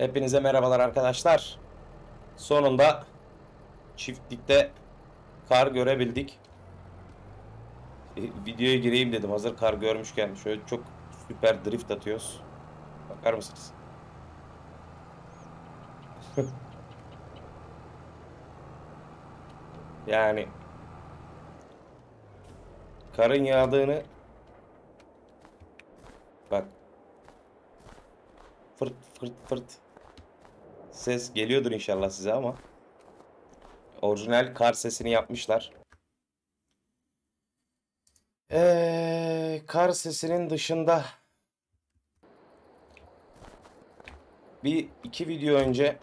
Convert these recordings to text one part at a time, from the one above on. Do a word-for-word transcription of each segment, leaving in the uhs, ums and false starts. Hepinize merhabalar arkadaşlar. Sonunda çiftlikte kar görebildik. E, videoya gireyim dedim hazır kar görmüşken. Şöyle çok süper drift atıyoruz. Bakar mısınız? Yani karın yağdığını bak, fırt fırt fırt ses geliyordur inşallah size ama orijinal kar sesini yapmışlar. Ee, kar sesinin dışında bir iki video önce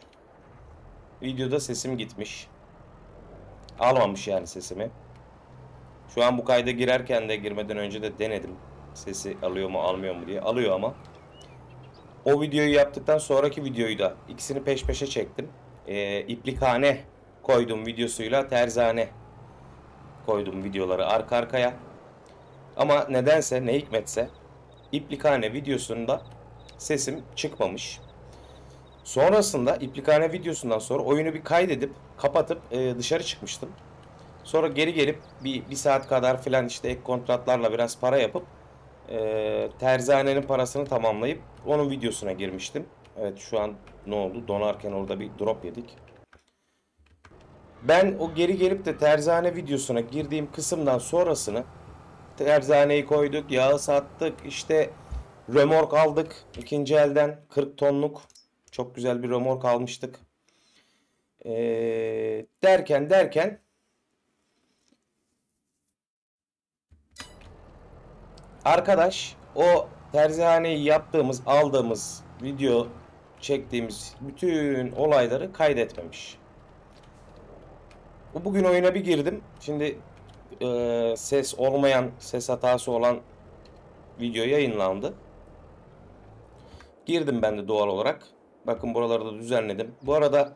videoda sesim gitmiş. Almamış yani sesimi. Şu an bu kayda girerken de girmeden önce de denedim. Sesi alıyor mu almıyor mu diye. Alıyor ama. O videoyu yaptıktan sonraki videoyu da ikisini peş peşe çektim. Ee, iplikhane koydum videosuyla terzane koydum videoları arka arkaya. Ama nedense ne hikmetse iplikhane videosunda sesim çıkmamış. Sonrasında iplikhane videosundan sonra oyunu bir kaydedip kapatıp e, dışarı çıkmıştım. Sonra geri gelip bir, bir saat kadar filan işte ek kontratlarla biraz para yapıp e, terzihanenin parasını tamamlayıp onun videosuna girmiştim. Evet, şu an ne oldu? Donarken orada bir drop yedik. Ben o geri gelip de terzihane videosuna girdiğim kısımdan sonrasını terzihaneyi koyduk, yağı sattık, işte römork aldık ikinci elden kırk tonluk. Çok güzel bir römork almıştık. Ee, derken derken arkadaş o terzihaneyi yaptığımız, aldığımız, video çektiğimiz bütün olayları kaydetmemiş. Bugün oyuna bir girdim. Şimdi e, ses olmayan, ses hatası olan video yayınlandı. Girdim ben de doğal olarak. Bakın buraları da düzenledim. Bu arada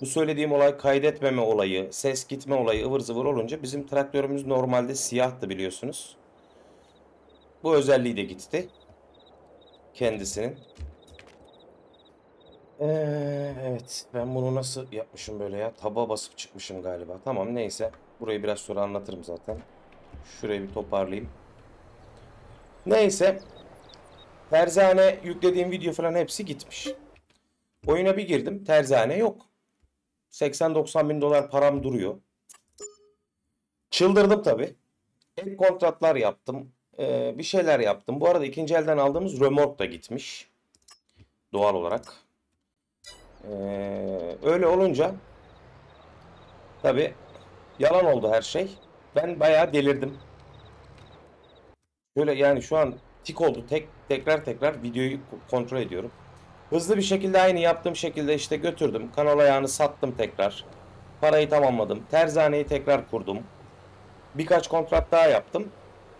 bu söylediğim olay kaydetmeme olayı, ses gitme olayı ıvır zıvır olunca bizim traktörümüz normalde siyahtı biliyorsunuz. Bu özelliği de gitti. Kendisinin. Ee, evet ben bunu nasıl yapmışım böyle ya? Taba basıp çıkmışım galiba. Tamam neyse. Burayı biraz sonra anlatırım zaten. Şurayı bir toparlayayım. Neyse. Terzihane yüklediğim video falan hepsi gitmiş. Oyuna bir girdim. Terzihane yok. seksen doksan bin dolar param duruyor. Çıldırdım tabi. Ek kontratlar yaptım. Ee, bir şeyler yaptım. Bu arada ikinci elden aldığımız römork da gitmiş. Doğal olarak. Ee, öyle olunca tabi yalan oldu her şey. Ben bayağı delirdim. Böyle yani şu an tik oldu. Tek, tekrar tekrar videoyu kontrol ediyorum. Hızlı bir şekilde aynı yaptığım şekilde işte götürdüm. Kanal ayağını sattım tekrar. Parayı tamamladım. Terzihaneyi tekrar kurdum. Birkaç kontrat daha yaptım.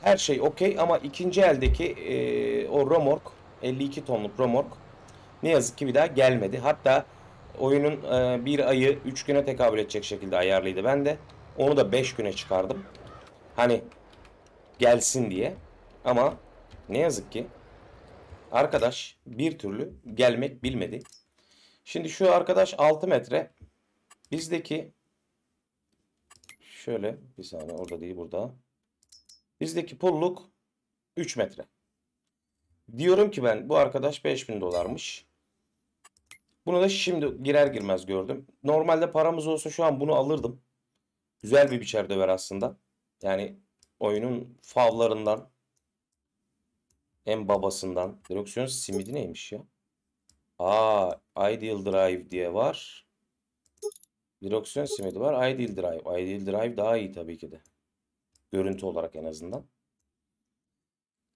Her şey okey ama ikinci eldeki e, o römork, elli iki tonluk römork ne yazık ki bir daha gelmedi. Hatta oyunun e, bir ayı üç güne tekabül edecek şekilde ayarlıydı bende. Onu da beş güne çıkardım. Hani gelsin diye. Ama ne yazık ki arkadaş bir türlü gelmek bilmedi. Şimdi şu arkadaş altı metre. Bizdeki şöyle bir saniye orada değil burada. Bizdeki pulluk üç metre. Diyorum ki ben bu arkadaş beş bin dolarmış. Bunu da şimdi girer girmez gördüm. Normalde paramız olsa şu an bunu alırdım. Güzel bir biçer döver aslında. Yani oyunun favlarından. En babasından. Direksiyon simidi neymiş ya? Aa, Ideal Drive diye var. Direksiyon simidi var. Ideal Drive. Ideal Drive daha iyi tabii ki de. Görüntü olarak en azından.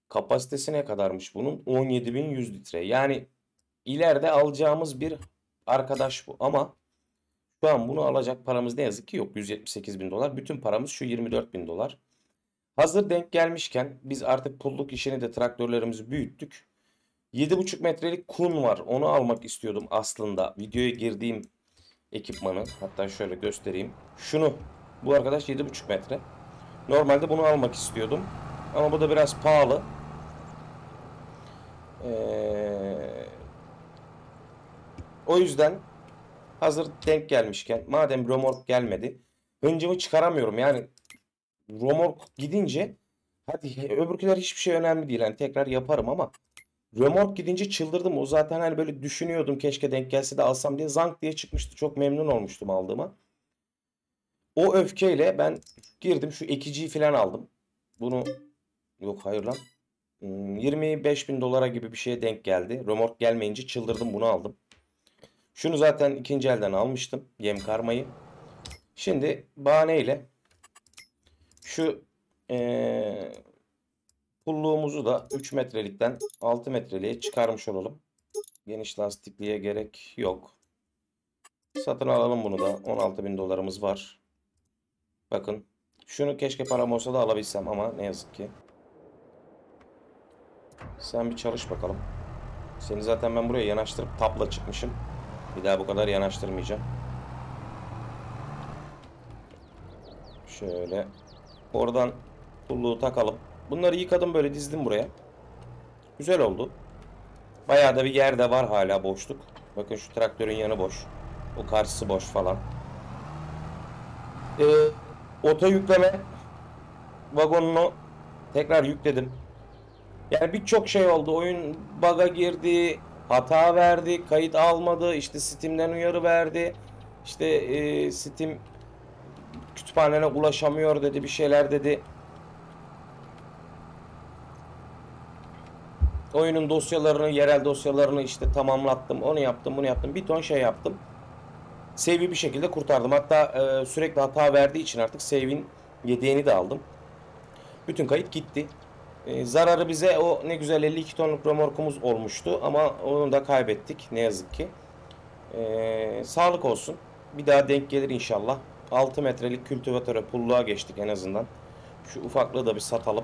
Kapasitesi ne kadarmış bunun? on yedi bin yüz litre. Yani ileride alacağımız bir arkadaş bu. Ama şu an bunu alacak paramız ne yazık ki yok. yüz yetmiş sekiz bin dolar. Bütün paramız şu yirmi dört bin dolar. Hazır denk gelmişken biz artık pulluk işini de traktörlerimizi büyüttük. yedi buçuk metrelik kun var. Onu almak istiyordum aslında. Videoya girdiğim ekipmanı. Hatta şöyle göstereyim. Şunu. Bu arkadaş yedi buçuk metre. Normalde bunu almak istiyordum. Ama bu da biraz pahalı. Ee, O yüzden hazır denk gelmişken, madem romork gelmedi, öncümü çıkaramıyorum yani. Romork gidince hadi öbürküler hiçbir şey önemli değil, hani tekrar yaparım ama romork gidince çıldırdım. O zaten hani böyle düşünüyordum keşke denk gelse de alsam diye, zank diye çıkmıştı. Çok memnun olmuştum aldığıma. O öfkeyle ben girdim şu ekiciyi falan aldım. Bunu yok hayır lan. yirmi beş bin dolara gibi bir şeye denk geldi. Romork gelmeyince çıldırdım, bunu aldım. Şunu zaten ikinci elden almıştım. Yem karmayı. Şimdi bahaneyle şu ee, pulluğumuzu da üç metrelikten altı metreliğe çıkarmış olalım. Geniş lastikliğe gerek yok. Satın alalım bunu da. on altı bin dolarımız var. Bakın. Şunu keşke param olsa da alabilsem ama ne yazık ki. Sen bir çalış bakalım. Seni zaten ben buraya yanaştırıp tapla çıkmışım. Bir daha bu kadar yanaştırmayacağım. Şöyle. Oradan pulluğu takalım. Bunları yıkadım, böyle dizdim buraya. Güzel oldu. Bayağı da bir yerde var hala boşluk. Bakın şu traktörün yanı boş. O karşısı boş falan. Ee, oto yükleme vagonunu tekrar yükledim. Yani birçok şey oldu. Oyun bug'a girdi, hata verdi, kayıt almadı, işte Steam'den uyarı verdi. İşte e, Steam kütüphanene ulaşamıyor dedi, bir şeyler dedi. Oyunun dosyalarını, yerel dosyalarını işte tamamlattım. Onu yaptım, bunu yaptım. Bir ton şey yaptım. Save'i bir şekilde kurtardım. Hatta e, sürekli hata verdiği için artık save'in yedeğini de aldım. Bütün kayıt gitti. E, zararı bize o ne güzel elli iki tonluk romorkumuz olmuştu. Ama onu da kaybettik ne yazık ki. E, sağlık olsun. Bir daha denk gelir inşallah. altı metrelik kültivatöre, pulluğa geçtik en azından. Şu ufaklığı da bir satalım.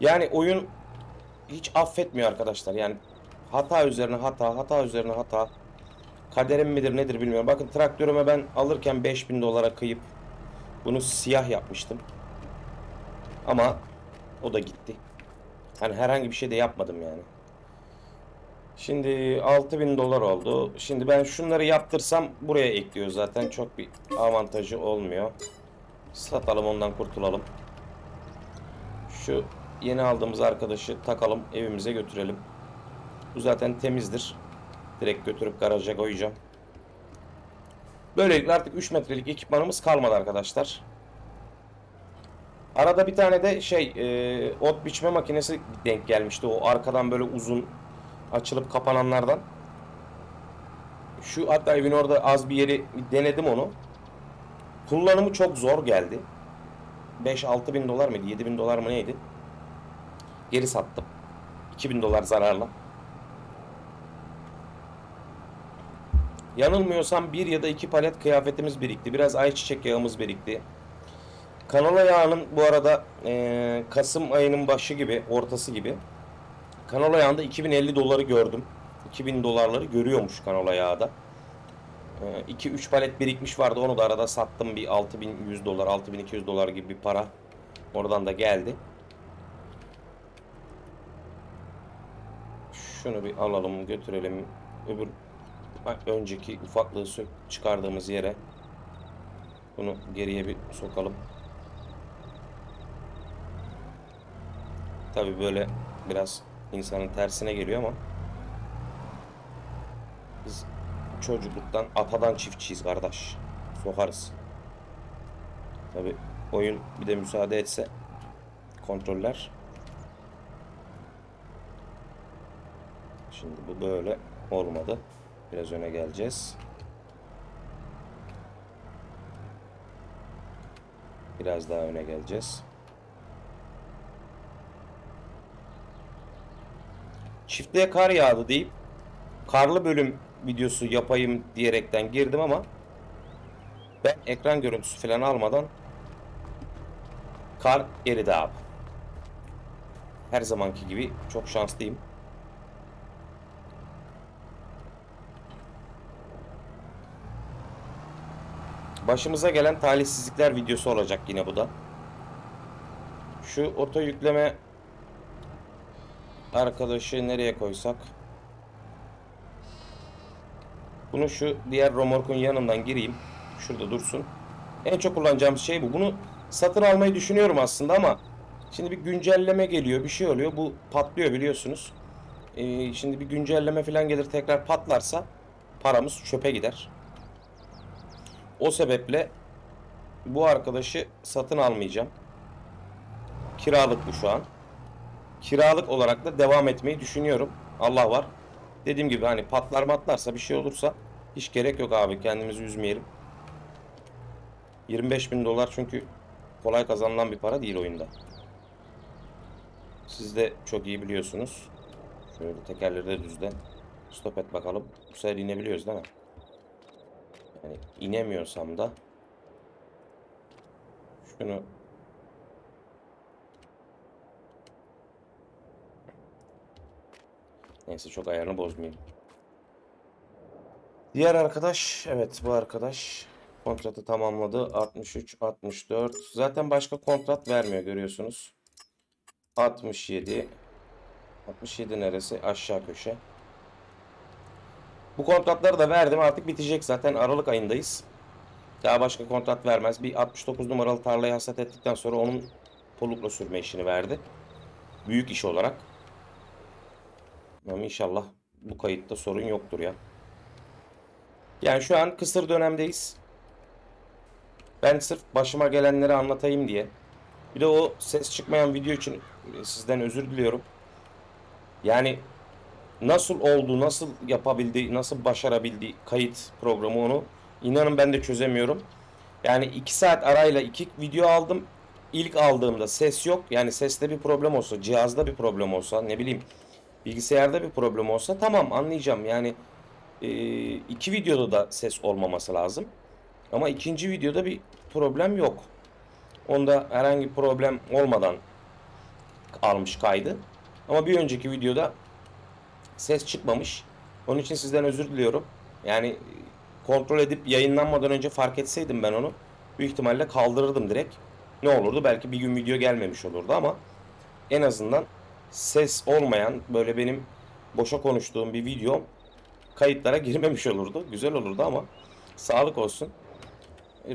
Yani oyun hiç affetmiyor arkadaşlar. Yani hata üzerine hata, hata üzerine hata. Kaderim midir nedir bilmiyorum. Bakın traktörüme ben alırken beş bin dolara kıyıp bunu siyah yapmıştım. Ama o da gitti. Hani herhangi bir şey de yapmadım yani. Şimdi altı bin dolar oldu. Şimdi ben şunları yaptırsam buraya ekliyor zaten. Çok bir avantajı olmuyor. Satalım, ondan kurtulalım. Şu yeni aldığımız arkadaşı takalım, evimize götürelim. Bu zaten temizdir. Direkt götürüp garaja koyacağım. Böylelikle artık üç metrelik ekipmanımız kalmadı arkadaşlar. Arada bir tane de şey e, ot biçme makinesi denk gelmişti. O arkadan böyle uzun açılıp kapananlardan. Şu hatta evin orada az bir yeri denedim onu. Kullanımı çok zor geldi. beş altı bin dolar mıydı? yedi bin dolar mı neydi? Geri sattım. iki bin dolar zararla. Yanılmıyorsam bir ya da iki palet kıyafetimiz birikti. Biraz ayçiçek yağımız birikti. Kanola yağının bu arada e, Kasım ayının başı gibi, ortası gibi kanola yağında iki bin elli doları gördüm. iki bin dolarları görüyormuş kanola yağda. E, iki üç palet birikmiş vardı. Onu da arada sattım. Bir altı bin yüz dolar, altı bin iki yüz dolar gibi bir para. Oradan da geldi. Şunu bir alalım, götürelim. Öbür önceki ufaklığı çıkardığımız yere bunu geriye bir sokalım. Tabii böyle biraz insanın tersine geliyor ama biz çocukluktan atadan çiftçiyiz kardeş. Sokarız. Tabii oyun bir de müsaade etse kontroller. Şimdi bu böyle olmadı. Biraz öne geleceğiz. Biraz daha öne geleceğiz. Çiftliğe kar yağdı deyip karlı bölüm videosu yapayım diyerekten girdim ama ben ekran görüntüsü falan almadan kar eridi abi. Her zamanki gibi çok şanslıyım. Başımıza gelen talihsizlikler videosu olacak yine bu da. Şu oto yükleme arkadaşı nereye koysak? Bunu şu diğer romorkun yanından gireyim. Şurada dursun. En çok kullanacağımız şey bu. Bunu satın almayı düşünüyorum aslında ama şimdi bir güncelleme geliyor. Bir şey oluyor. Bu patlıyor biliyorsunuz. Ee, şimdi bir güncelleme falan gelir, tekrar patlarsa paramız çöpe gider. O sebeple bu arkadaşı satın almayacağım. Kiralık bu şu an. Kiralık olarak da devam etmeyi düşünüyorum. Allah var. Dediğim gibi hani patlar matlarsa bir şey olursa hiç gerek yok abi. Kendimizi üzmeyelim. yirmi beş bin dolar çünkü kolay kazanılan bir para değil oyunda. Siz de çok iyi biliyorsunuz. Şöyle tekerleri de düzden. Stop et bakalım. Bu sefer inebiliyoruz değil mi? Yani inemiyorsam da şunu neyse çok ayarını bozmayayım. Diğer arkadaş, evet bu arkadaş kontratı tamamladı. altmış üç altmış dört. Zaten başka kontrat vermiyor görüyorsunuz. altmış yedi altmış yedi neresi? Aşağı köşe. Bu kontratları da verdim. Artık bitecek zaten. Aralık ayındayız. Daha başka kontrat vermez. Bir altmış dokuz numaralı tarlayı hasat ettikten sonra onun polukla sürme işini verdi. Büyük iş olarak. Ama inşallah bu kayıtta sorun yoktur ya. Yani şu an kısır dönemdeyiz. Ben sırf başıma gelenleri anlatayım diye. Bir de o ses çıkmayan video için sizden özür diliyorum. Yani nasıl oldu, nasıl yapabildi, nasıl başarabildi kayıt programı onu inanın ben de çözemiyorum. Yani iki saat arayla iki video aldım. İlk aldığımda ses yok. Yani seste bir problem olsa, cihazda bir problem olsa, ne bileyim bilgisayarda bir problem olsa tamam anlayacağım. Yani e, iki videoda da ses olmaması lazım. Ama ikinci videoda bir problem yok. Onda herhangi bir problem olmadan almış kaydı. Ama bir önceki videoda ses çıkmamış. Onun için sizden özür diliyorum. Yani kontrol edip yayınlanmadan önce fark etseydim ben onu büyük ihtimalle kaldırırdım direkt. Ne olurdu? Belki bir gün video gelmemiş olurdu ama en azından ses olmayan böyle benim boşa konuştuğum bir videom kayıtlara girmemiş olurdu. Güzel olurdu ama sağlık olsun.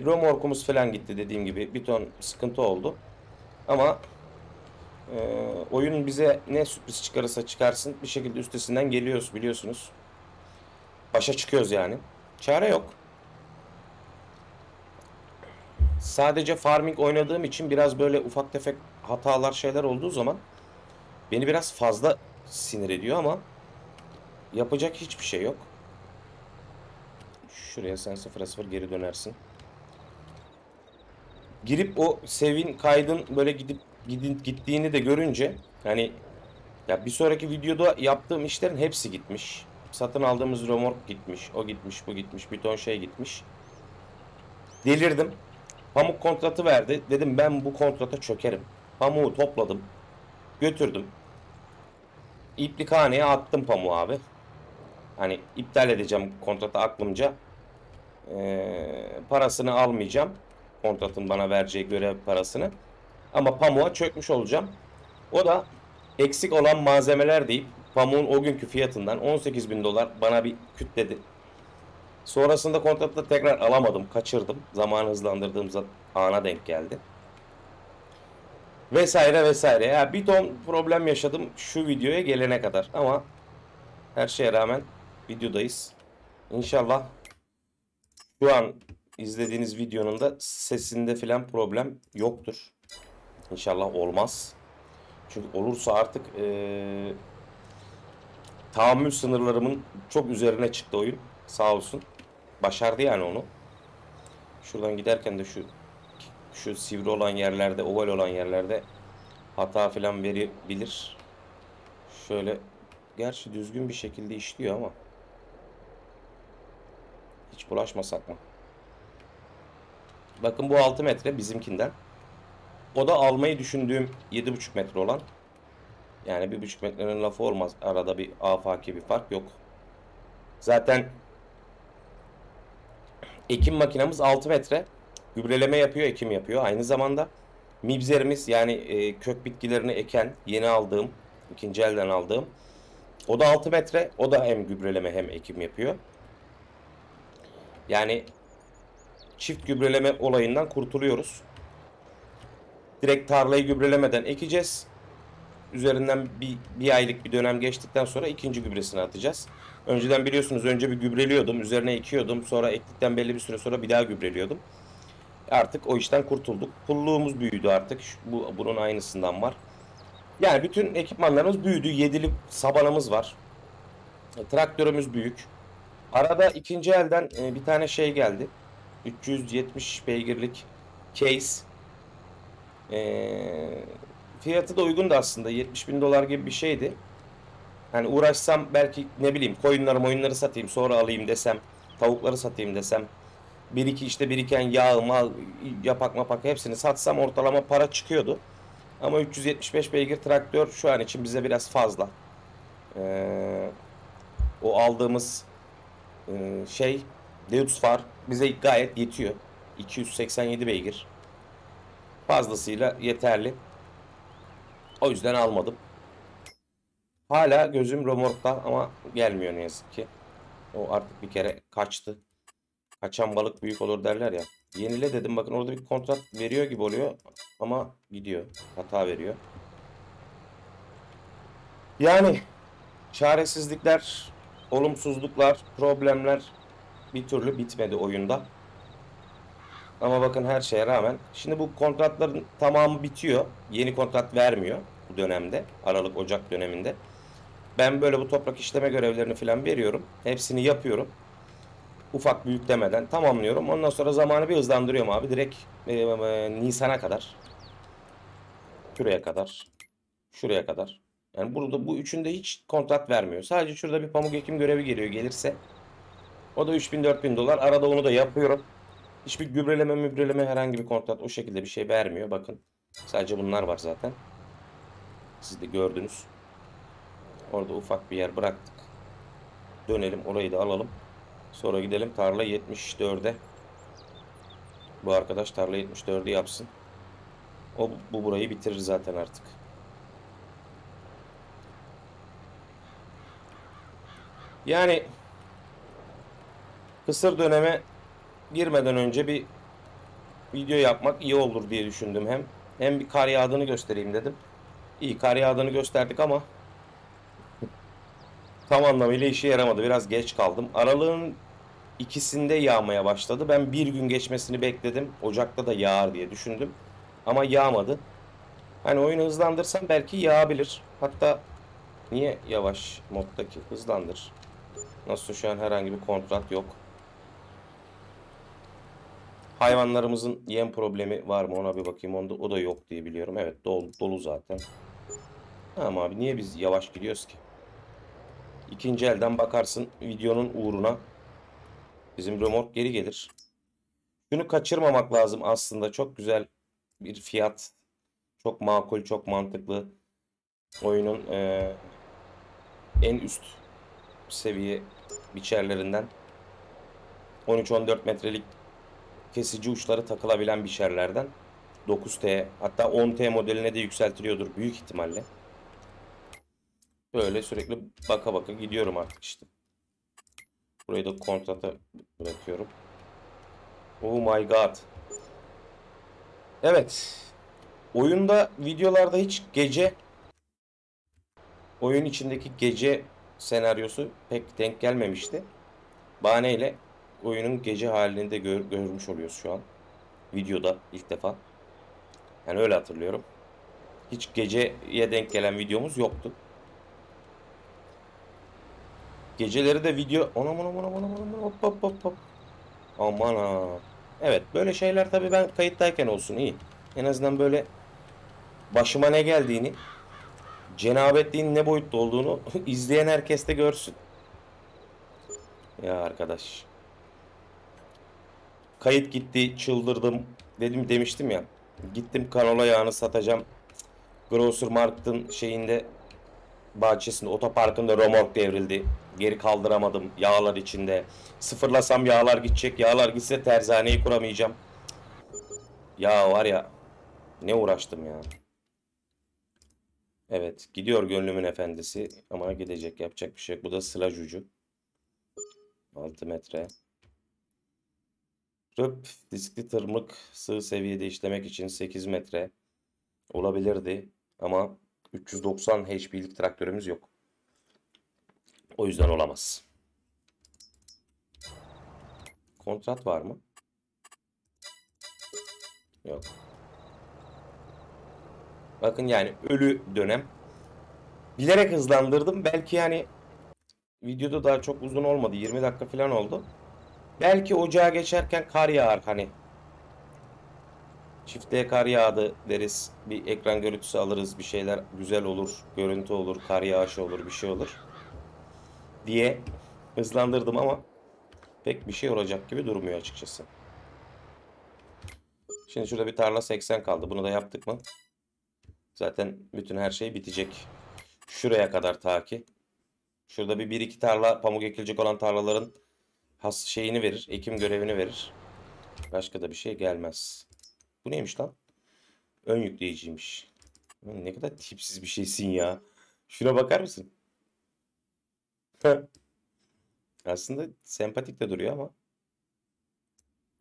Romorkumuz falan gitti dediğim gibi. Bir ton sıkıntı oldu. Ama e, oyun bize ne sürpriz çıkarırsa çıkarsın bir şekilde üstesinden geliyoruz biliyorsunuz. Başa çıkıyoruz yani. Çare yok. Sadece farming oynadığım için biraz böyle ufak tefek hatalar şeyler olduğu zaman beni biraz fazla sinir ediyor ama yapacak hiçbir şey yok. Şuraya sen sıfıra sıfır geri dönersin. Girip o sevin kaydın böyle gidip gittiğini de görünce hani ya bir sonraki videoda yaptığım işlerin hepsi gitmiş. Satın aldığımız romork gitmiş. O gitmiş, bu gitmiş. Bir ton şey gitmiş. Delirdim. Pamuk kontratı verdi. Dedim ben bu kontrata çökerim. Pamuğu topladım. Götürdüm. İplikhaneye attım pamuğu abi. Hani iptal edeceğim kontratı aklımca. Ee, parasını almayacağım. Kontratın bana vereceği görev parasını. Ama pamuğa çökmüş olacağım. O da eksik olan malzemeler deyip pamuğun o günkü fiyatından on sekiz bin dolar bana bir kütledi. Sonrasında kontratı tekrar alamadım. Kaçırdım. Zamanı hızlandırdığımız ana denk geldi. Vesaire vesaire. Ya bir ton problem yaşadım şu videoya gelene kadar. Ama her şeye rağmen videodayız. İnşallah şu an izlediğiniz videonun da sesinde filan problem yoktur. İnşallah olmaz. Çünkü olursa artık ee, tahammül sınırlarımın çok üzerine çıktı oyun. Sağ olsun. Başardı yani onu. Şuradan giderken de şu şu sivri olan yerlerde, oval olan yerlerde hata filan verebilir. Şöyle gerçi düzgün bir şekilde işliyor ama hiç bulaşmasak mı? Bakın bu altı metre bizimkinden. O da almayı düşündüğüm yedi buçuk metre olan. Yani bir buçuk metrenin lafı olmaz. Arada bir afaki bir fark yok. Zaten ekim makinamız altı metre. Gübreleme yapıyor, ekim yapıyor. Aynı zamanda mibzerimiz yani e, kök bitkilerini eken, yeni aldığım, ikinci elden aldığım. O da altı metre. O da hem gübreleme hem ekim yapıyor. Yani çift gübreleme olayından kurtuluyoruz. Direkt tarlayı gübrelemeden ekeceğiz. Üzerinden bir, bir aylık bir dönem geçtikten sonra ikinci gübresini atacağız. Önceden biliyorsunuz önce bir gübreliyordum. Üzerine ekiyordum. Sonra ektikten belli bir süre sonra bir daha gübreliyordum. Artık o işten kurtulduk. Pulluğumuz büyüdü artık. Şu, bu, bunun aynısından var. Yani bütün ekipmanlarımız büyüdü. Yedili sabanımız var. E, traktörümüz büyük. Arada ikinci elden e, bir tane şey geldi. üç yüz yetmiş beygirlik case. Eee... Fiyatı da uygundu aslında. yetmiş bin dolar gibi bir şeydi. Hani uğraşsam belki ne bileyim koyunları moyunları satayım sonra alayım desem. Tavukları satayım desem. Bir iki işte biriken yağ, mal, yapak mapak hepsini satsam ortalama para çıkıyordu. Ama üç yüz yetmiş beş beygir traktör şu an için bize biraz fazla. Ee, o aldığımız e, şey Deutz Fahr bize gayet yetiyor. iki yüz seksen yedi beygir. Fazlasıyla yeterli. O yüzden almadım. Hala gözüm remorkta ama gelmiyor ne yazık ki. O artık bir kere kaçtı. Kaçan balık büyük olur derler ya. Yenile dedim, bakın orada bir kontrat veriyor gibi oluyor. Ama gidiyor. Hata veriyor. Yani çaresizlikler, olumsuzluklar, problemler bir türlü bitmedi oyunda. Ama bakın her şeye rağmen şimdi bu kontratların tamamı bitiyor. Yeni kontrat vermiyor bu dönemde. Aralık Ocak döneminde. Ben böyle bu toprak işleme görevlerini falan veriyorum. Hepsini yapıyorum. Ufak büyük demeden tamamlıyorum. Ondan sonra zamanı bir hızlandırıyorum abi. Direkt e, e, Nisan'a kadar. Şuraya kadar. Şuraya kadar. Yani burada bu üçünde hiç kontrat vermiyor. Sadece şurada bir pamuk ekim görevi geliyor gelirse. O da üç bin dört bin dolar. Arada onu da yapıyorum. Hiçbir gübreleme mübreleme herhangi bir kontrat o şekilde bir şey vermiyor. Bakın sadece bunlar var zaten. Siz de gördünüz. Orada ufak bir yer bıraktık. Dönelim orayı da alalım. Sonra gidelim tarla yetmiş dörde. Bu arkadaş tarla yetmiş dördü yapsın. O bu burayı bitirir zaten artık. Yani kısır döneme girmeden önce bir video yapmak iyi olur diye düşündüm hem. Hem bir kar yağdığını göstereyim dedim. İyi kar yağdığını gösterdik ama tam anlamıyla işe yaramadı. Biraz geç kaldım. Aralığın ikisinde yağmaya başladı. Ben bir gün geçmesini bekledim. Ocak'ta da yağar diye düşündüm. Ama yağmadı. Hani oyunu hızlandırsam belki yağabilir. Hatta niye yavaş moddaki hızlandır. Nasıl şu an herhangi bir kontrat yok. Hayvanlarımızın yem problemi var mı ona bir bakayım. Onda, o da yok diye biliyorum. Evet dolu, dolu zaten. Ama abi niye biz yavaş gidiyoruz ki? İkinci elden bakarsın videonun uğruna. Bizim remork geri gelir. Şunu kaçırmamak lazım aslında. Çok güzel bir fiyat. Çok makul, çok mantıklı. Oyunun ee, en üst seviye biçerlerinden. on üç on dört metrelik kesici uçları takılabilen biçerlerden dokuz T hatta on T modeline de yükseltiliyordur büyük ihtimalle. Böyle sürekli baka baka gidiyorum artık işte. Burayı da kontrata bırakıyorum. Oh my god. Evet. Oyunda videolarda hiç gece oyun içindeki gece senaryosu pek denk gelmemişti. Bahaneyle oyunun gece halini de gör, görmüş oluyoruz şu an. Videoda ilk defa. Yani öyle hatırlıyorum. Hiç geceye denk gelen videomuz yoktu. Geceleri de video... Anam anam anam anam anam hop hop hop hop. Aman ha. Evet böyle şeyler tabii ben kayıttayken olsun iyi. En azından böyle başıma ne geldiğini, cenabetliğin ne boyutta olduğunu izleyen herkes de görsün. Ya arkadaş. Kayıt gitti, çıldırdım dedim demiştim ya. Gittim kanola yağını satacağım. Grocer Markt'ın şeyinde bahçesinde, otoparkında remork devrildi. Geri kaldıramadım yağlar içinde. Sıfırlasam yağlar gidecek. Yağlar gitse terzaneyi kuramayacağım. Ya var ya ne uğraştım ya. Evet gidiyor gönlümün efendisi ama gidecek, yapacak bir şey yok. Bu da sılaj ucu. altı metre. Röp diskli tırmık sığ seviyede işlemek için sekiz metre olabilirdi ama üç yüz doksan H P'lik traktörümüz yok. O yüzden olamaz. Kontrat var mı? Yok. Bakın yani ölü dönem. Bilerek hızlandırdım. Belki yani videoda daha çok uzun olmadı. yirmi dakika falan oldu. Belki ocağa geçerken kar yağar hani. Çiftliğe kar yağdı deriz. Bir ekran görüntüsü alırız. Bir şeyler güzel olur. Görüntü olur. Kar yağışı olur. Bir şey olur. Diye hızlandırdım ama pek bir şey olacak gibi durmuyor açıkçası. Şimdi şurada bir tarla seksen kaldı. Bunu da yaptık mı? Zaten bütün her şey bitecek. Şuraya kadar ta ki. Şurada bir bir iki tarla pamuk ekilecek olan tarlaların has şeyini verir. Ekim görevini verir. Başka da bir şey gelmez. Bu neymiş lan? Ön yükleyiciymiş. Ne kadar tipsiz bir şeysin ya. Şuna bakar mısın? Aslında sempatik de duruyor ama.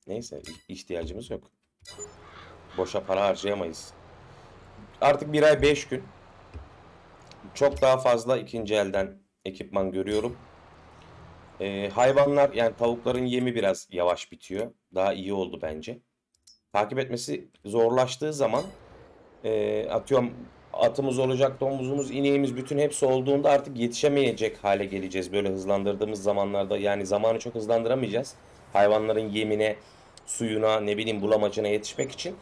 Neyse, ihtiyacımız yok. Boşa para harcayamayız. Artık bir ay beş gün. Çok daha fazla ikinci elden ekipman görüyorum. Ee, hayvanlar yani tavukların yemi biraz yavaş bitiyor. Daha iyi oldu bence. Takip etmesi zorlaştığı zaman e, atıyorum atımız olacak, domuzumuz, ineğimiz, bütün hepsi olduğunda artık yetişemeyecek hale geleceğiz. Böyle hızlandırdığımız zamanlarda yani zamanı çok hızlandıramayacağız. Hayvanların yemine, suyuna, ne bileyim bulamacına yetişmek için.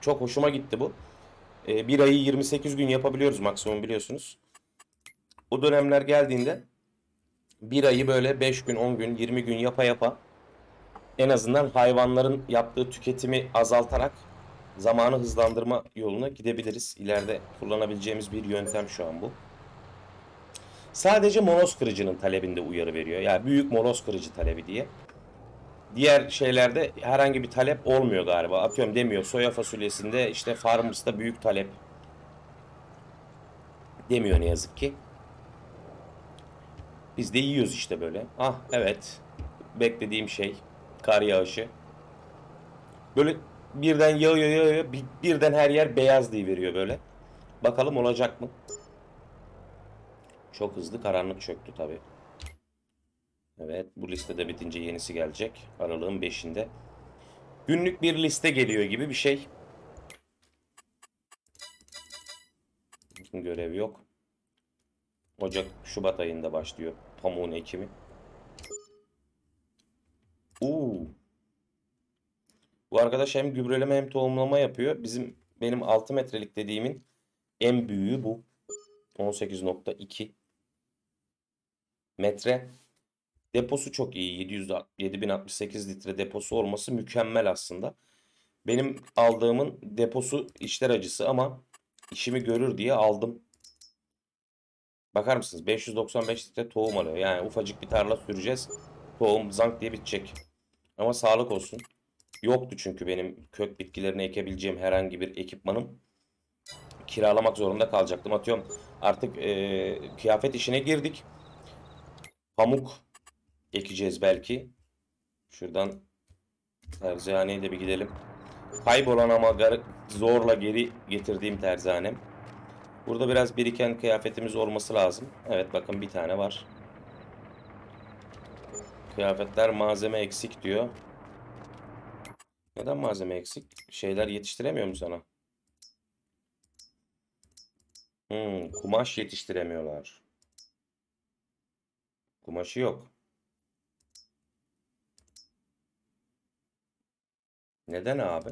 Çok hoşuma gitti bu. E, bir ayı yirmi sekiz gün yapabiliyoruz maksimum biliyorsunuz. O dönemler geldiğinde bir ayı böyle beş gün, on gün, yirmi gün yapa yapa en azından hayvanların yaptığı tüketimi azaltarak zamanı hızlandırma yoluna gidebiliriz. İleride kullanabileceğimiz bir yöntem şu an bu. Sadece moloz kırıcının talebinde uyarı veriyor. Yani büyük moloz kırıcı talebi diye. Diğer şeylerde herhangi bir talep olmuyor galiba. Atıyorum demiyor. Soya fasulyesinde işte Farmers'ta büyük talep demiyor ne yazık ki. Biz de yiyoruz işte böyle. Ah evet. Beklediğim şey. Kar yağışı. Böyle birden yağıyor yağıyor. Birden her yer beyaz diye veriyor böyle. Bakalım olacak mı? Çok hızlı karanlık çöktü tabii. Evet, bu listede bitince yenisi gelecek. Aralığın beşinde. Günlük bir liste geliyor gibi bir şey. Görev yok. Ocak, Şubat ayında başlıyor pamuğun ekimi. Uuu. Bu arkadaş hem gübreleme hem tohumlama yapıyor. Bizim benim altı metrelik dediğimin en büyüğü bu. on sekiz nokta iki metre. Deposu çok iyi. yedi yüz yedi bin altmış sekiz litre deposu olması mükemmel aslında. Benim aldığımın deposu işler acısı ama işimi görür diye aldım. Bakar mısınız? beş yüz doksan beş litre tohum alıyor. Yani ufacık bir tarla süreceğiz. Tohum zank diye bitecek. Ama sağlık olsun. Yoktu çünkü benim kök bitkilerini ekebileceğim herhangi bir ekipmanım. Kiralamak zorunda kalacaktım. Atıyorum artık ee, kıyafet işine girdik. Pamuk ekeceğiz belki. Şuradan terzihaneye de bir gidelim. Kaybolan ama zorla geri getirdiğim terzihanem. Burada biraz biriken kıyafetimiz olması lazım. Evet bakın bir tane var. Kıyafetler malzeme eksik diyor. Neden malzeme eksik? Şeyler yetiştiremiyor mu sana? Hmm, kumaş yetiştiremiyorlar. Kumaşı yok. Neden abi?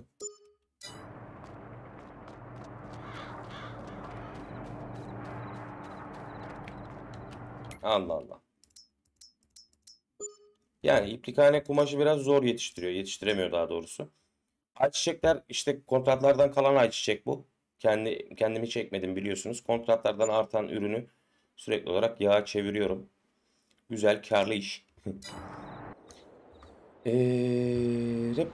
Allah Allah. Yani iplikhane kumaşı biraz zor yetiştiriyor. Yetiştiremiyor daha doğrusu. Ayçiçekler işte kontratlardan kalan ayçiçek bu. Kendi, kendimi çekmedim biliyorsunuz. Kontratlardan artan ürünü sürekli olarak yağa çeviriyorum. Güzel karlı iş. Eee rip.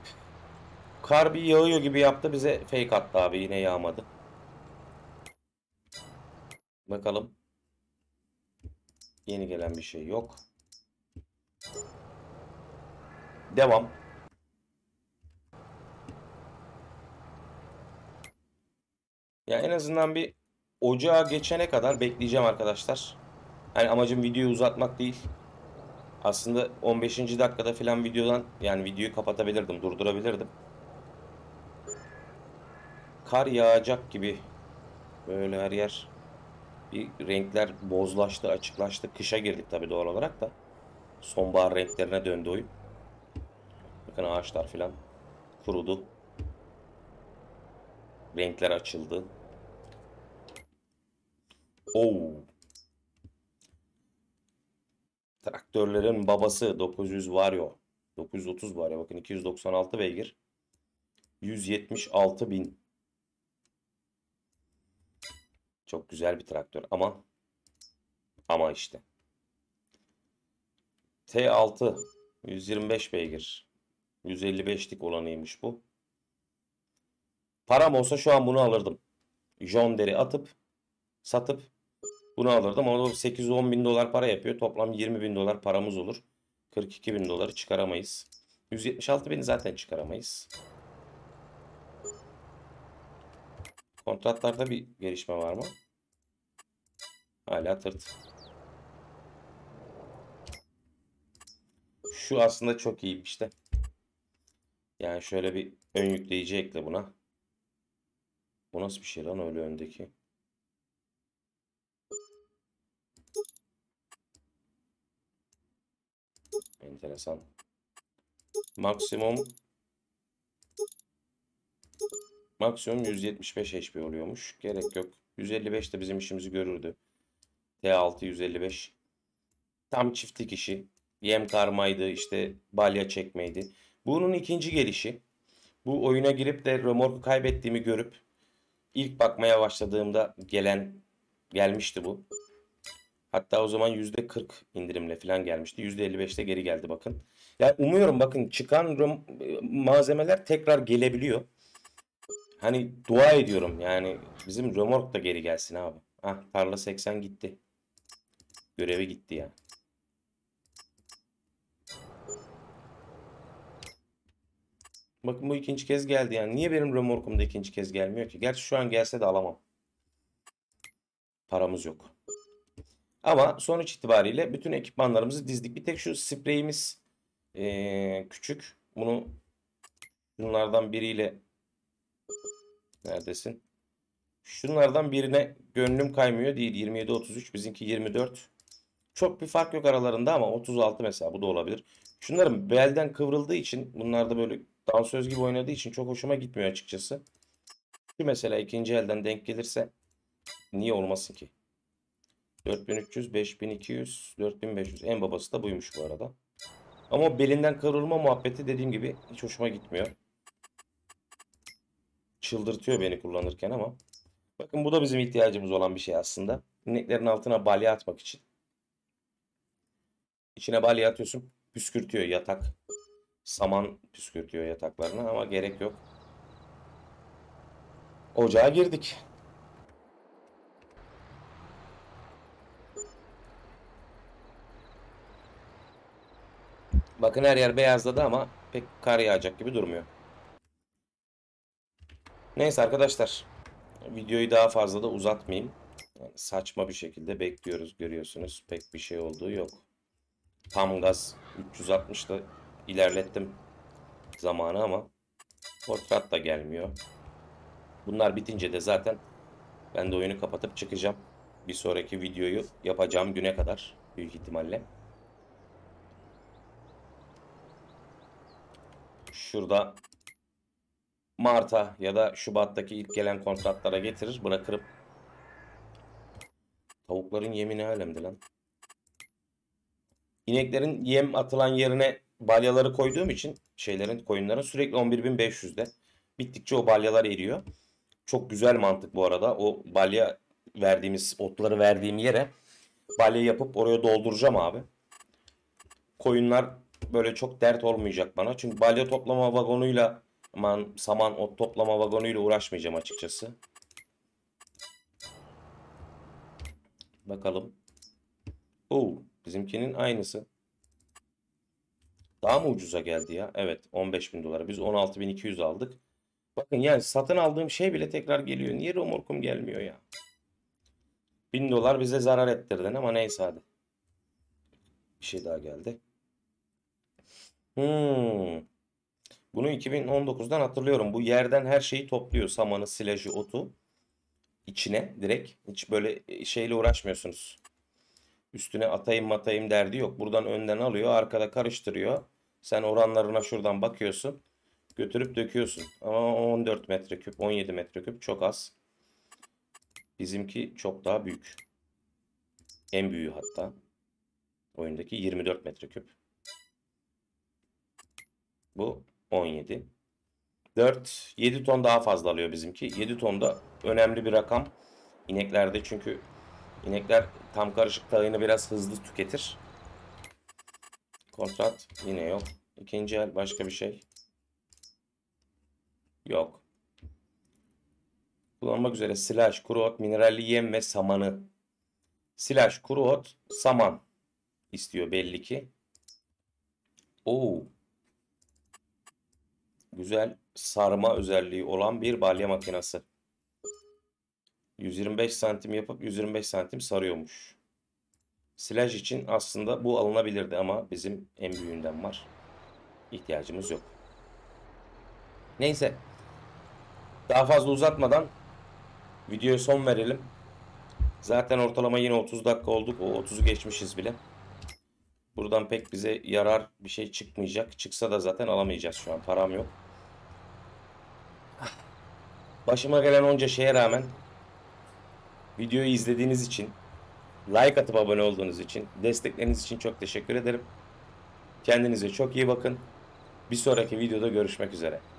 Kar bir yağıyor gibi yaptı. Bize fake attı abi. Yine yağmadı. Bakalım. Yeni gelen bir şey yok. Devam. Ya en azından bir ocağa geçene kadar bekleyeceğim arkadaşlar. Yani amacım videoyu uzatmak değil. Aslında on beşinci dakikada falan videodan, yani videoyu kapatabilirdim, durdurabilirdim. Kar yağacak gibi. Böyle her yer. Bir renkler bozlaştı, açıklaştı. Kışa girdik tabii doğal olarak da. Sonbahar renklerine döndü oyun. Bakın ağaçlar falan kurudu. Renkler açıldı. Oo. Traktörlerin babası dokuz yüz varyo. dokuz yüz otuz varyo. Bakın iki yüz doksan altı beygir. yüz yetmiş altı bin. Çok güzel bir traktör ama ama işte. T altı yüz yirmi beş beygir. yüz elli beşlik olanıymış bu. Param olsa şu an bunu alırdım. Jonder'i atıp satıp bunu alırdım. Ama sekiz yüz on bin dolar para yapıyor. Toplam yirmi bin dolar paramız olur. kırk iki bin doları çıkaramayız. yüz yetmiş altı bini zaten çıkaramayız. Kontratlarda bir gelişme var mı? Hala tırt. Şu aslında çok iyiymiş de. Yani şöyle bir ön yükleyici ekle buna. Bu nasıl bir şey lan öyle öndeki? Enteresan. Maksimum Maksimum yüz yetmiş beş H P oluyormuş. Gerek yok. yüz elli beş de bizim işimizi görürdü. T altı yüz elli beş. Tam çiftlik işi. Yem karmaydı, işte balya çekmeydi. Bunun ikinci gelişi. Bu oyuna girip de römorku kaybettiğimi görüp ilk bakmaya başladığımda gelen gelmişti bu. Hatta o zaman yüzde kırk indirimle falan gelmişti. yüzde elli beşte geri geldi bakın. Yani umuyorum bakın çıkan malzemeler tekrar gelebiliyor. Hani dua ediyorum yani bizim römork da geri gelsin abi. Ah tarla seksen gitti. Görevi gitti ya. Yani. Bakın bu ikinci kez geldi yani. Niye benim römorkumda ikinci kez gelmiyor ki? Gerçi şu an gelse de alamam. Paramız yok. Ama sonuç itibariyle bütün ekipmanlarımızı dizdik. Bir tek şu spreyimiz ee, küçük. Bunu bunlardan biriyle neredesin? Şunlardan birine gönlüm kaymıyor değil. yirmi yedi otuz üç bizimki yirmi dört. Çok bir fark yok aralarında ama otuz altı mesela bu da olabilir. Şunların belden kıvrıldığı için bunlar da böyle dansöz gibi oynadığı için çok hoşuma gitmiyor açıkçası. Şu mesela ikinci elden denk gelirse niye olmasın ki? dört bin üç yüz, beş bin iki yüz, dört bin beş yüz en babası da buymuş bu arada. Ama belinden kıvrılma muhabbeti dediğim gibi hiç hoşuma gitmiyor. Çıldırtıyor beni kullanırken ama. Bakın bu da bizim ihtiyacımız olan bir şey aslında. İneklerin altına balya atmak için. İçine balya atıyorsun. Püskürtüyor yatak. Saman püskürtüyor yataklarına ama gerek yok. Ocağa girdik. Bakın her yer beyazladı ama pek kar yağacak gibi durmuyor. Neyse arkadaşlar. Videoyu daha fazla da uzatmayayım. Yani saçma bir şekilde bekliyoruz görüyorsunuz. Pek bir şey olduğu yok. Tam gaz üç yüz altmışta ilerlettim zamanı ama portrat da gelmiyor. Bunlar bitince de zaten ben de oyunu kapatıp çıkacağım. Bir sonraki videoyu yapacağım güne kadar büyük ihtimalle. Şurada Mart'a ya da Şubat'taki ilk gelen kontratlara getirir bırakırıp. Tavukların yemi ne alemdi lan. İneklerin yem atılan yerine balyaları koyduğum için şeylerin koyunların sürekli on bir bin beş yüz'de bittikçe o balyalar eriyor. Çok güzel mantık bu arada. O balya verdiğimiz otları verdiğim yere balya yapıp oraya dolduracağım abi. Koyunlar böyle çok dert olmayacak bana. Çünkü balya toplama vagonuyla aman saman ot toplama vagonuyla uğraşmayacağım açıkçası. Bakalım. Oo, bizimkinin aynısı. Daha mı ucuza geldi ya? Evet on beş bin dolara. Biz on altı bin iki yüz aldık. Bakın yani satın aldığım şey bile tekrar geliyor. Niye romorkum gelmiyor ya? Bin dolar bize zarar ettirdin ama neyse hadi. Bir şey daha geldi. Hmm. Bunu iki bin on dokuzdan hatırlıyorum. Bu yerden her şeyi topluyor. Samanı, silajı, otu. İçine direkt. Hiç böyle şeyle uğraşmıyorsunuz. Üstüne atayım matayım derdi yok. Buradan önden alıyor. Arkada karıştırıyor. Sen oranlarına şuradan bakıyorsun. Götürüp döküyorsun. Ama on dört metreküp, on yedi metreküp çok az. Bizimki çok daha büyük. En büyüğü hatta. Oyundaki yirmi dört metreküp. Bu on yedi. dört, yedi ton daha fazla alıyor bizimki. yedi ton da önemli bir rakam. İneklerde çünkü inekler tam karışık tağını biraz hızlı tüketir. Kontrat yine yok. İkinci el başka bir şey. Yok. Kullanmak üzere silaj, kuru ot, mineralli yem ve samanı. Silaj, kuru ot, saman istiyor belli ki. Oo. Güzel sarma özelliği olan bir balya makinesi. yüz yirmi beş santim yapıp yüz yirmi beş santim sarıyormuş. Silaj için aslında bu alınabilirdi ama bizim en büyüğünden var. İhtiyacımız yok. Neyse. Daha fazla uzatmadan videoya son verelim. Zaten ortalama yine otuz dakika olduk. O otuzu geçmişiz bile. Buradan pek bize yarar bir şey çıkmayacak. Çıksa da zaten alamayacağız şu an. Param yok. Başıma gelen onca şeye rağmen videoyu izlediğiniz için, like atıp abone olduğunuz için, destekleriniz için çok teşekkür ederim. Kendinize çok iyi bakın. Bir sonraki videoda görüşmek üzere.